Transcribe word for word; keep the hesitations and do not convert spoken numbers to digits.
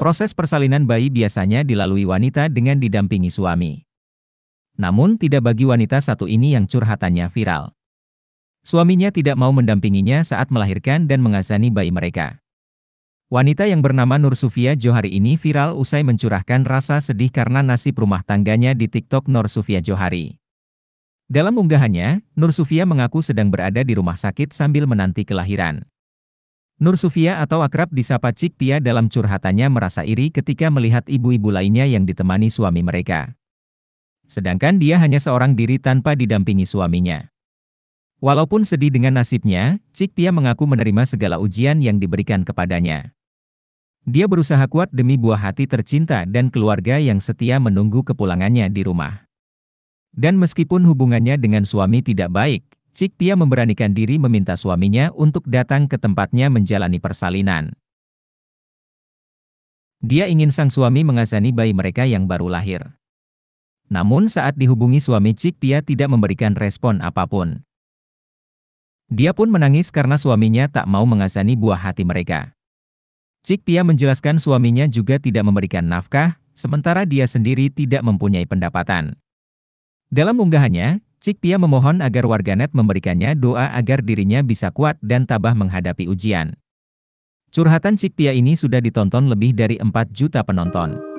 Proses persalinan bayi biasanya dilalui wanita dengan didampingi suami. Namun tidak bagi wanita satu ini yang curhatannya viral. Suaminya tidak mau mendampinginya saat melahirkan dan mengasani bayi mereka. Wanita yang bernama Nur Sufia Johari ini viral usai mencurahkan rasa sedih karena nasib rumah tangganya di TikTok Nur Sufia Johari. Dalam unggahannya, Nur Sufia mengaku sedang berada di rumah sakit sambil menanti kelahiran. Nur Sufia atau akrab disapa Cik Pia dalam curhatannya merasa iri ketika melihat ibu-ibu lainnya yang ditemani suami mereka. Sedangkan dia hanya seorang diri tanpa didampingi suaminya. Walaupun sedih dengan nasibnya, Cik Pia mengaku menerima segala ujian yang diberikan kepadanya. Dia berusaha kuat demi buah hati tercinta dan keluarga yang setia menunggu kepulangannya di rumah. Dan meskipun hubungannya dengan suami tidak baik, Cik Pia memberanikan diri meminta suaminya untuk datang ke tempatnya menjalani persalinan. Dia ingin sang suami mengasani bayi mereka yang baru lahir. Namun saat dihubungi suami, Cik Pia tidak memberikan respon apapun. Dia pun menangis karena suaminya tak mau mengasani buah hati mereka. Cik Pia menjelaskan suaminya juga tidak memberikan nafkah, sementara dia sendiri tidak mempunyai pendapatan. Dalam unggahannya, Cik Pia memohon agar warganet memberikannya doa agar dirinya bisa kuat dan tabah menghadapi ujian. Curhatan Cik Pia ini sudah ditonton lebih dari empat juta penonton.